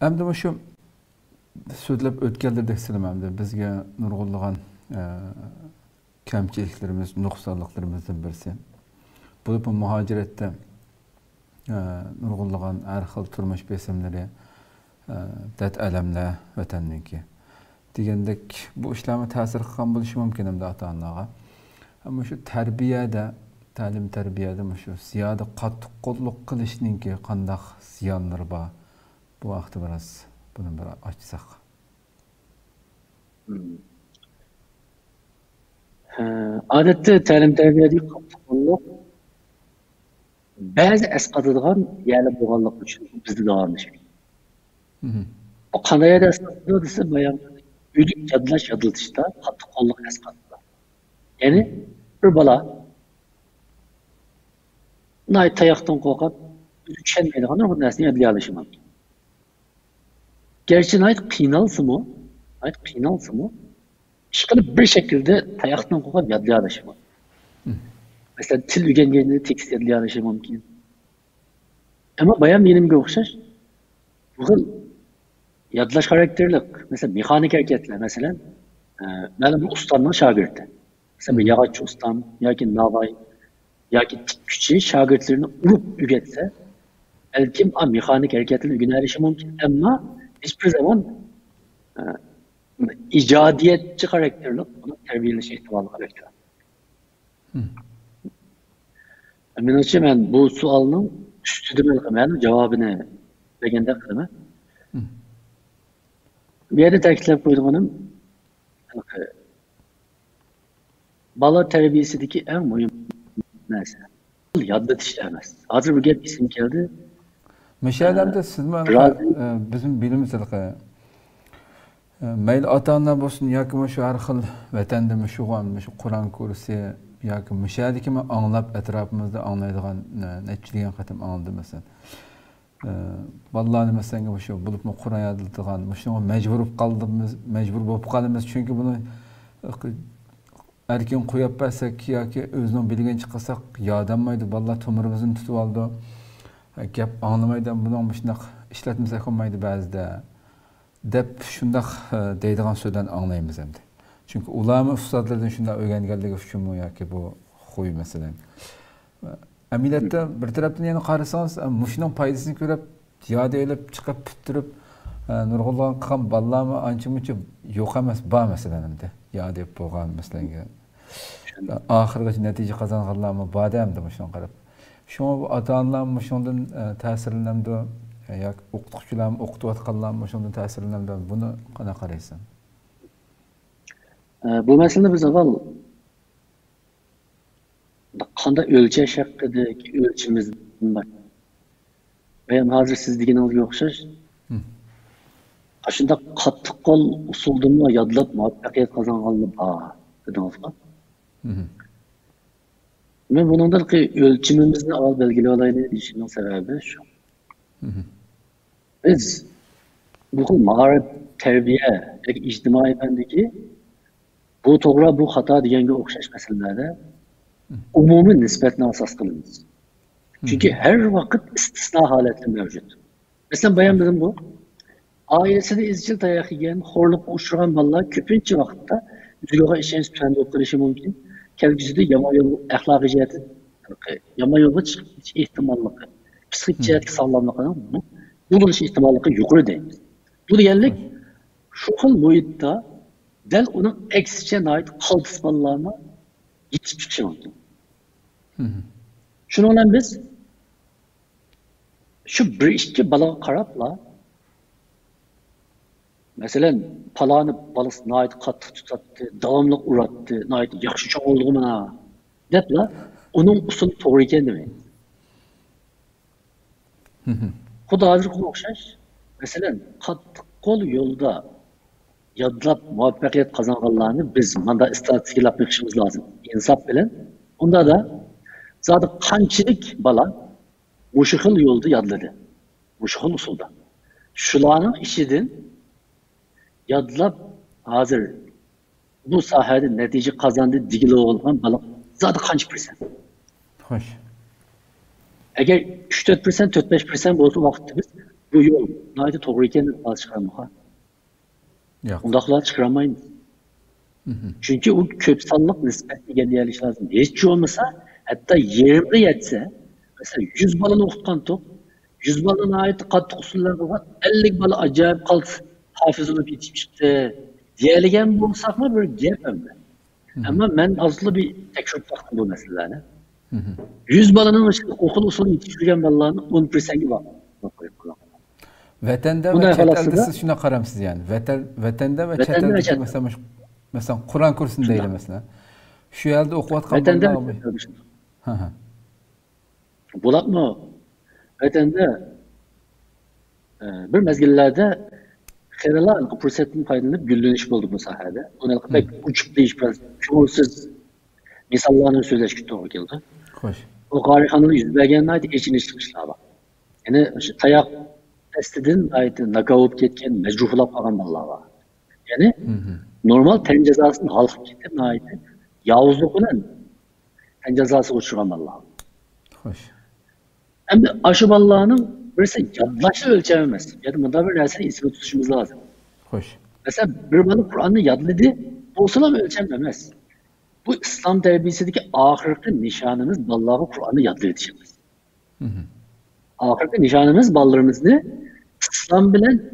Əmdə məşəm, sözləb ötkəldirdik sələm əmdə, bizgə nurğulluğan kəmçiliklərimiz, nuxsallıqlarımızın birisi. Bu mühacirətdə nurğulluğan ərxil turmuş besimləri dət ələmlə vətənlənki. Digəndək, bu işləmə təsir qan buluşu mümkünəm də atanlığa. Amma şu tərbiyədə, təlim tərbiyədə məşu, ziyadə qatıq qolluq qilişinin ki, qandaq ziyanlar ba. Bu vaxtı biraz bunun bir açsaq. Adətdə təlim tərbiyədə qatıq qolluq, bəzi əsqadıdığan yəli boğallıq üçün bizdə dağılmışıq. O qandaya da əsqadıdıq desə, bayan Büyük cadılış adılışta katı kolluk eskatla. Yani bir bala nay tayaktan korkar, üşenmeydi kanır, bunun nesini adli alışmam. Gerçi nay kıynalsı mı? Nay kıynalsı mı? Şıkkını bir şekilde tayaktan korkar, adli alışmam. Mesela til ügengeğinde tekst adli alışmam ki. Ama bayağı benimle okşar. Bugün Yadlaş karakterlik, mesela mekanik hareketler, mesela benim bir ustanın şagirdi. Mesela bir yağaççı ustam, ya ki navay, ya ki küçük şagirtlerini urup ügetse, belki mekanik hareketlerin ügüne erişim mümkün. Ama hiçbir zaman icadiyetçi karakterlik, bunun terbiyeleşi ihtimalı karakter. Emin olsun ben bu sualının üstüdümün cevabını beğendim. Bir yerde təkilab koyduğunum, bala terbiyesindeki en mühim mesele, yaddat işlemez. Hazır bir gel isim geldi. Meşeğeler'de sizin bizim bilimiz meyli atanlar olsun, yakımı şu herkıl vetendimi, şu anmış, Kur'an kursu, yakımı meşeğedeki mi anlayıp etrafımızda anlaydıgan, netçiliğen katım anladı mesela. Vallahi mesela bu bulup mu Kur'an yadıldıgan, müşteri mecbur kaldığımız, mecbur bulup kaldığımız çünkü bunu erken koyup versek ya ki özünün bilgen çıkarsak yadılmaydı, vallahi tomurumuzun tutu aldı, yap anlamaydı, bunun müşteri işletimize koymaydı bazı da, dep şundak deydiğin sözden anlayımız hem de. Çünkü ulama fırsatlardan şundak öğren geldiği fikrim ya ki bu huy mesela. Əməliyyatda bir tərəbdən yəni qarısanız, muşunun paydasını görəb, yadə elib, çıxıb, püttürüb, nurğulluğun qıqan ballamı ancı-mıcı yox əməz, ba məsələnəmdə, yadə elib, boğan məsələn. Axırqıcı nəticə qazanğırlamı, badə əmdə muşunun qarıb. Şuna bu adanlam, muşunun təsirlənəmdə, ya uqtuqçulam, uqtuqatqallam, muşunun təsirlənəmdə, bunu qana qaraysan. Bu məsələndə biz əvvəl, Qanda ölçəş haqqıdır ki, ölçümüzdən var. Bəyəm, hazır siz digin alıq yoxşar. Aşında qatıq qol usuldumla yadılıb, muhabbəqiyyət qazanğalını bağ, dedin alıq. Mən bunundan ki, ölçümümüzdən ağal bəlgili olayını düşünün səbəbi şu. Biz bu mağarib tərbiyə, ictimai bəndəki bu toğra, bu xata digəngi oxşaş məsələlərdə umumi nispetle asas kılınız. Çünkü her vakit istisna haletli mevcut. Mesela bayan bizim bu. Ailesinde izcil tayak yiyen, horluk uçuran vallahi köpünçü vakitte zülüğa işleyen sütüende okuluşu mümkün. Kelgüsüde yama yolu, ahlaki ciheti, yama yolu ihtimallıkı, psikik ciheti sallamlıkı, bulunuşu ihtimallıkı yukarı deyimiz. Bu diyenlik, şu hal muhitte, del onun eksisçe ait kaldısmalarına hiçbir şey oldu. Şunu olan biz, şu bir işçi balığı karapla, mesela palağını balısı naid katı tutattı, davamlı uğrattı, naid yakışı çok oldu bana, deyip onun usulü doğru gelmeyin. Bu da hazır konu okşar. Mesela katı kol yolda yadılab muhabbakiyet kazanğanlarını biz manda istatistik yapmak işimiz lazım. İnsaf bilen. Onda da zaten kançilik bala muşuhul yolda yadladı. Muşuhul usulda. Şulanın işidin yadılab hazır bu sahede netice kazandı digili olan bala zaten kanç persen. Hoş. Eğer 3-4 persen, 4-5 persen bu vakti biz Yok, naydı toğruyken al çıkarmağa. Ondakla çıkaramayın. Çünkü o köpsanlık nispetli geliyeliş lazım. Hiç olmasa, hatta yerimde yetse, mesela 100 balını okutkan top, 100 balına ait katlı usulları var, 50 balı acayip kalsın, hafız olup yetişmişti. Diyeligen bulsak mı böyle diyemem ben. Ama ben azlı bir tek şok baktım bu meselelere. 100 balının okul usulü yetiştirgen ballarını 10% var. Vətəndə və çətəldə siz şuna qaramsız yəni. Vətəndə və çətəldə məsələn Quran kursunda elə məsələn. Şu əldə oxuvatqan bəlləmi? Hə. Bulaqmı? Vətəndə bir məzgillərdə xeyirlər fürsətini faydalanıb güllüniş oldu bu sahədə. Ona pek uçub deyiş şuursuz misallarını sözləşki doğru gəldi. Xoş. O qarixanın yüzbəgənin aydı içini çıxışlar bax. Yəni tayaq testidin aydı nakavıp ketken mecruhlap alan mallar var. Yani normal ten cezasının halkı ketken aydı yavuzluğunun ten cezası uçuran mallar var. Hoş. Hem de aşı mallarının birisi yadlaşla ölçememez. Yani bunda bir neresinin ismi tutuşumuz lazım. Hoş. Mesela bir malı Kur'an'ı yadledi, bulsuna ölçememez. Bu İslam terbiyesideki ahirette nişanımız malları Kur'an'ı yadledişimiz. Ahirette nişanımız, ballarımızdı. İslam bilen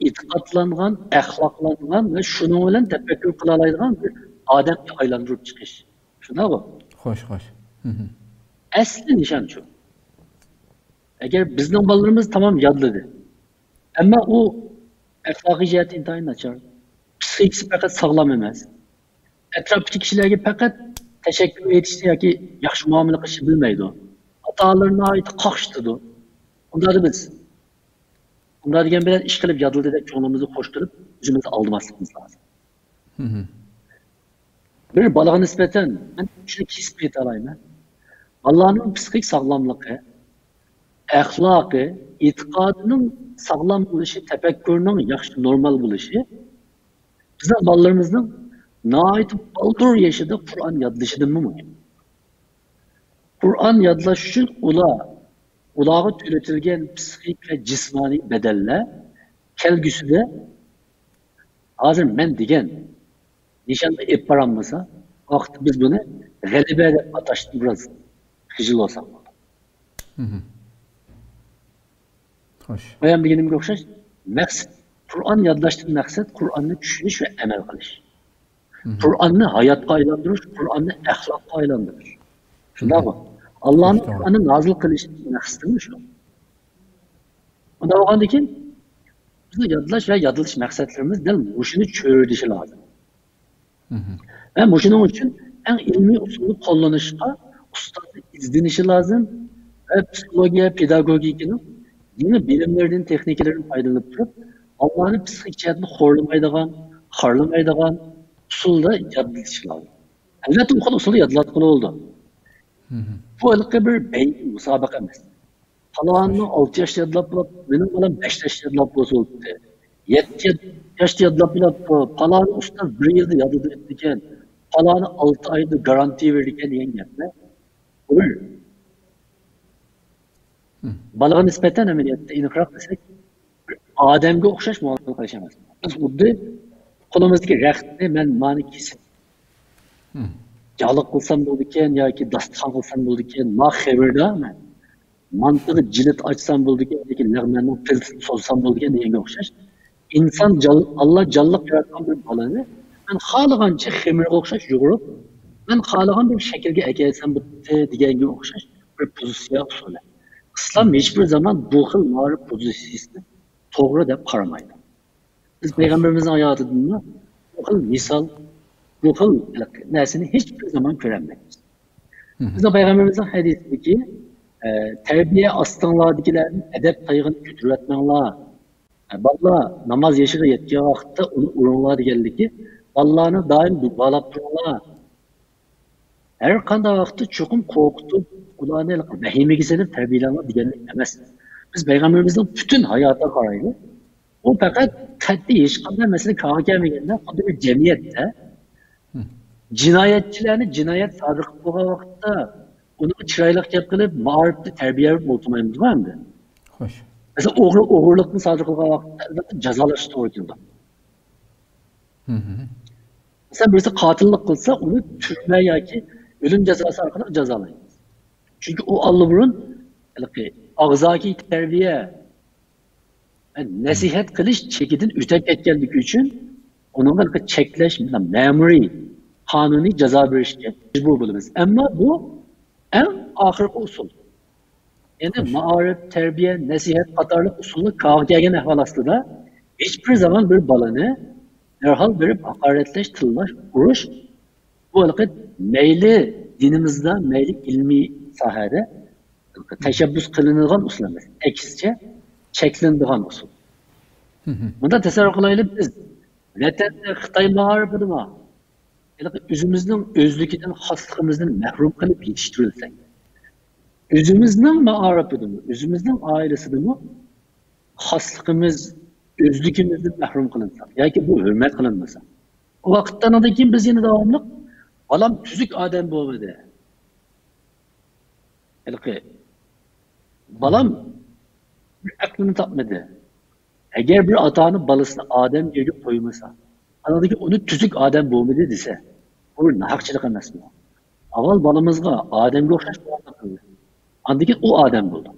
itikatlanan, ahlaklanan ve şunu bilen tefekkür kılalaydıgan bir adem aylandırıp çıkış. Şuna bak. Hoş. Asli nişan şu. Eğer bizden ballarımız tamam yadlıdı. Ama o ahlaki ciheti intihayın açar. Psikolojisi fakat sağlam emez. Etrafçı kişilerine fakat teşekkür yetişti ya ki yakşı muamele kışı bilmeydi o. Hatalarına ait kaçtıdı. Bunları biz. Bunları diyen bilen iş kılıp yadıl dedek çoğunluğumuzu koşturup üzümüzü aldırmazsınız lazım. Bir balığa nispeten, ben şunu iki nispeti alayım ben. Balığının psikik sağlamlığı, ahlakı, itikadının sağlam buluşu, tefekkürünün yakışı, normal buluşu, bize ballarımızın nait baldur yaşadığı Kur'an yadılışıdır mı? Kur'an yadlaş için ulağı türetilgen psikik ve cismani bedelle kelgüsü de hazır men digen nişanda ip paranmasa baktık biz bunu galibeyle ataştık biraz hıcıl olsak. Hoş. Bayan bir yenim yoksa maksat, Kur'an yadlaştığı maksat Kur'an'ı düşünüş ve emel kılış. Kur'an'ı hayat aylandırır, Kur'an'ı ahlak aylandırır. Şuna bak. Allah'ın Kur'an'ı nazıl kılıçının maksatını şu. Onda o halde bizim yadlaş ve yadılış maksatlarımız değil mi? Muşunu çöğürdüşü lazım. Ve muşunun için en ilmi usulü kullanışa ustası izlenişi lazım. Ve psikolojiye, pedagogikinin yeni bilimlerden, tekniklerin faydalanıp durup Allah'ın psikik cihetini harlamaydıgan usulda yadılışı lazım. Elbette okul usulü yadılatmalı oldu. Bu ılgı bir beyin musabaka mesela. Kalanını 6 yaşta yadılap bulup, benim kalan 5 yaşta yadılap bozuldu. 7 yaşta yadılap bulup, kalanı usta 1 yılda yadılı ettikken, kalanı 6 ayda garanti verirken yengenle, olur. Balığa nispeten ameliyatta inifrak desek, Adem'e okşaş muhabbeti karışamaz. Biz burada kolumuzdaki rehtini ben mani kesin. Yağlık kılsam buldukken ya ki dastan kılsam buldukken ma xevirde ama mantığı cilit açsam buldukken ya ki lağmenin filtrini sozsam buldukken neyine okşar. İnsan Allah canlık yaratan bir balığını ben halıganca xemirge okşar yuğurup ben halıgan bir şekilde ekeysem bu digenge okşar bir pozisyon söyle. İslam hiçbir zaman bu hıl mağrı pozisyonu doğru da paramaydı. Biz Peygamberimizin hayatında bu hıl misal bu hıl nesini hiçbir zaman göremeyiz. Biz de Peygamberimizin hadisindeki terbiye aslanlardakilerin edep tayığını kütürletmenler, valla namaz yaşığı yetkiye vaxtda onu urunlar dikildeki, vallaını daim dubbalap durunlar. Her kanda vaxtı çokum korktu, kulağına elak, vehime gizlenip terbiyelenler dikildeki demez. Biz Peygamberimizin bütün hayata karaydı. O fakat katli işkanda mesela kahkemekinde, katli bir cemiyette, cinayetçilerini cinayet sadık bu vaxtda onu çıraylık yapılıp, mağarıpta terbiye yapıp oturmayımız var mıydı? Hoş. Mesela uğurluqni savcı qilgan vaqtda albatta jazolash to'g'ri keldi. Mesela birisi qatillik qilsa uni turma yoki o'lim jazosi orqali jazolaymiz. Chunki u allburun og'zaki tarbiya, nasihat qilish chekidan o'tib ketganligi uchun uningga cheklash bilan ma'muriy qonuniy jazo berishga majbur bo'lamiz. Ammo bu en oxirgi usul. Yani maarif, terbiye, nasihat, katarlık usulü kavgayan ahval aslında hiçbir zaman bir balanı derhal verip hakaretleş, tıllaş, uruş bu alakad meyli dinimizde, meyli ilmi sahada teşebbüs kılınılgan usulümüz. Eksizce çeklindiğen usul. Bunda tesadüflerle biz nedenle Xitay maarifini üzümüzün özlüküden, haslığımızdan mehrum kılıp yetiştirilsek. Özümüzden maarifini mi, özümüzden ailesini mi, haslığımız, özlükümüzden mehrum kılınsak, ya ki bu hürmet kılınmasa. O vakitten adıkin biz yine devamlı, alam tüzük adem bu evde. Elki, balam aklını tapmadı. Eğer bir atanın balısını adem gibi koymasa, anadaki onu tüzük adem bu evde dese, onu nahakçılık anlasın mı? Aval balımızga ademle okşaş bulamadık. Andaki o Adem buldu.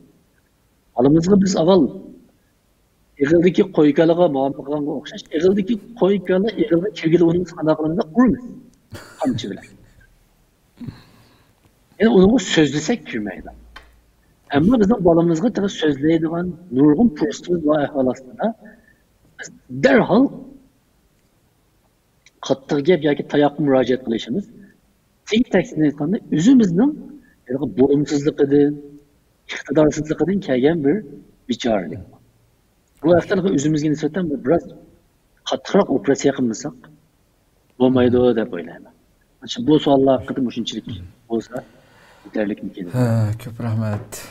Balımızga biz aval eğildeki koykalığa muhammakalarına okşaş, eğildeki koykalı, eğildi kirgili onun sanaklarında kurmuyor. Hamçı bile. Yani onu sözlesek kürmeyden. Ama bizden balımızga tabi sözleydiğen nurgun prostumuz ve ahvalasında derhal kattığı gibi ya ki tayak müracaat kılışımız tek tekstin insanında üzümüzün boğumsuzluk edin, iktidarsızlık edin kelgen bir biçarlık. Bu haftalıkı üzümüzün nispeten biraz hatırak operasyon kılmasak olmayı doğru da böyle hemen. Bu suallar hakkında müşinçilik olsa yeterlik mi gelir? Köp rahmet.